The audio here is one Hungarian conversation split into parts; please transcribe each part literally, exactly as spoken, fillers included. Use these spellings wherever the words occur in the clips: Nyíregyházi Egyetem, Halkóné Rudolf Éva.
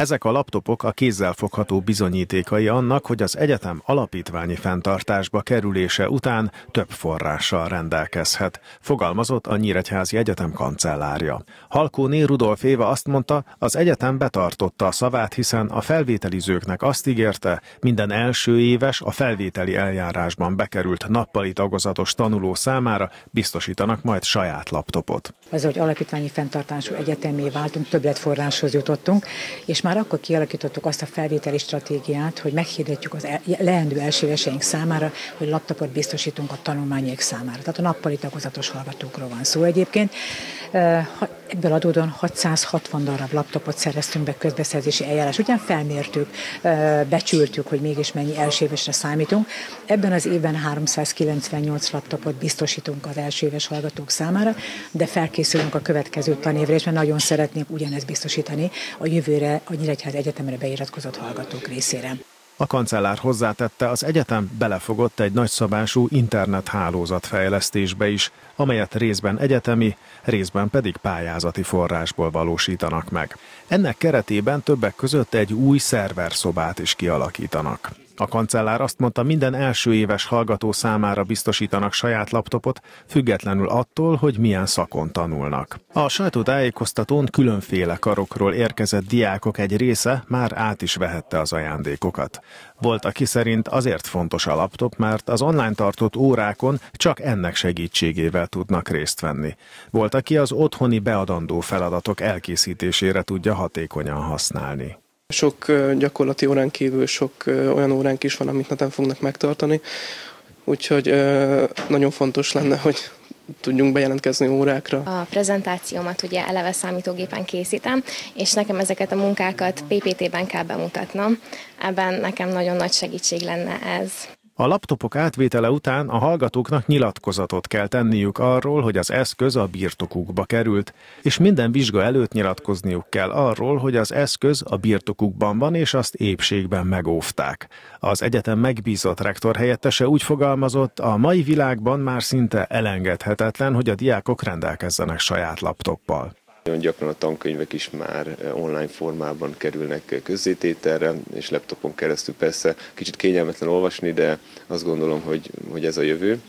Ezek a laptopok a kézzelfogható bizonyítékai annak, hogy az egyetem alapítványi fenntartásba kerülése után több forrással rendelkezhet, fogalmazott a Nyíregyházi Egyetem kancellárja. Halkóné Rudolf Éva azt mondta, az egyetem betartotta a szavát, hiszen a felvételizőknek azt ígérte, minden első éves a felvételi eljárásban bekerült nappali tagozatos tanuló számára biztosítanak majd saját laptopot. Az, hogy alapítványi fenntartású egyetemé váltunk, többletforráshoz jutottunk, és már akkor kialakítottuk azt a felvételi stratégiát, hogy meghirdetjük az leendő elsőveseink számára, hogy laptopot biztosítunk a tanulmányék számára. Tehát a nappali tagozatos hallgatókról van szó egyébként. Ebből adódóan hatszázhatvan darab laptopot szereztünk be közbeszerzési eljárás. Ugyan felmértük, becsültük, hogy mégis mennyi elsőévesre számítunk. Ebben az évben háromszázkilencvennyolc laptopot biztosítunk az elsőéves hallgatók számára, de felkészülünk a következő tanévre, és mert nagyon szeretnénk ugyanezt biztosítani a jövőre, a Nyíregyházi Egyetemre beiratkozott hallgatók részére. A kancellár hozzátette, az egyetem belefogott egy nagyszabású internethálózat fejlesztésbe is, amelyet részben egyetemi, részben pedig pályázati forrásból valósítanak meg. Ennek keretében többek között egy új szerverszobát is kialakítanak. A kancellár azt mondta, minden első éves hallgató számára biztosítanak saját laptopot, függetlenül attól, hogy milyen szakon tanulnak. A sajtótájékoztatón különféle karokról érkezett diákok egy része már át is vehette az ajándékokat. Volt, aki szerint azért fontos a laptop, mert az online tartott órákon csak ennek segítségével tudnak részt venni. Volt, aki az otthoni beadandó feladatok elkészítésére tudja hatékonyan használni. Sok gyakorlati órán kívül sok olyan óránk is van, amit neten fognak megtartani, úgyhogy nagyon fontos lenne, hogy tudjunk bejelentkezni órákra. A prezentációmat ugye eleve számítógépen készítem, és nekem ezeket a munkákat pé pé té-ben kell bemutatnom. Ebben nekem nagyon nagy segítség lenne ez. A laptopok átvétele után a hallgatóknak nyilatkozatot kell tenniük arról, hogy az eszköz a birtokukba került, és minden vizsga előtt nyilatkozniuk kell arról, hogy az eszköz a birtokukban van, és azt épségben megóvták. Az egyetem megbízott rektorhelyettese úgy fogalmazott, a mai világban már szinte elengedhetetlen, hogy a diákok rendelkezzenek saját laptoppal. Nagyon gyakran a tankönyvek is már online formában kerülnek közzétételre, és laptopon keresztül persze kicsit kényelmetlen olvasni, de azt gondolom, hogy, hogy ez a jövő.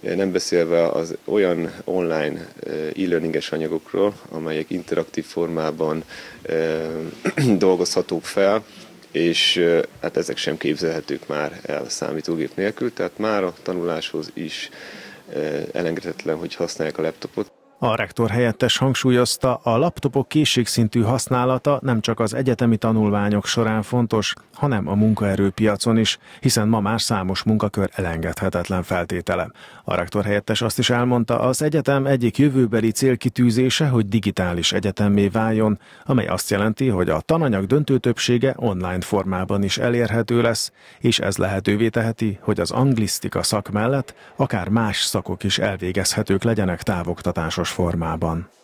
Nem beszélve az olyan online e-learninges anyagokról, amelyek interaktív formában dolgozhatók fel, és hát ezek sem képzelhetők már el a számítógép nélkül, tehát már a tanuláshoz is elengedhetetlen, hogy használják a laptopot. A rektor helyettes hangsúlyozta, a laptopok készségszintű használata nem csak az egyetemi tanulmányok során fontos, hanem a munkaerőpiacon is, hiszen ma már számos munkakör elengedhetetlen feltétele. A rektor helyettes azt is elmondta, az egyetem egyik jövőbeli célkitűzése, hogy digitális egyetemmé váljon, amely azt jelenti, hogy a tananyag döntő többsége online formában is elérhető lesz, és ez lehetővé teheti, hogy az anglisztika szak mellett akár más szakok is elvégezhetők legyenek távoktatásos formában.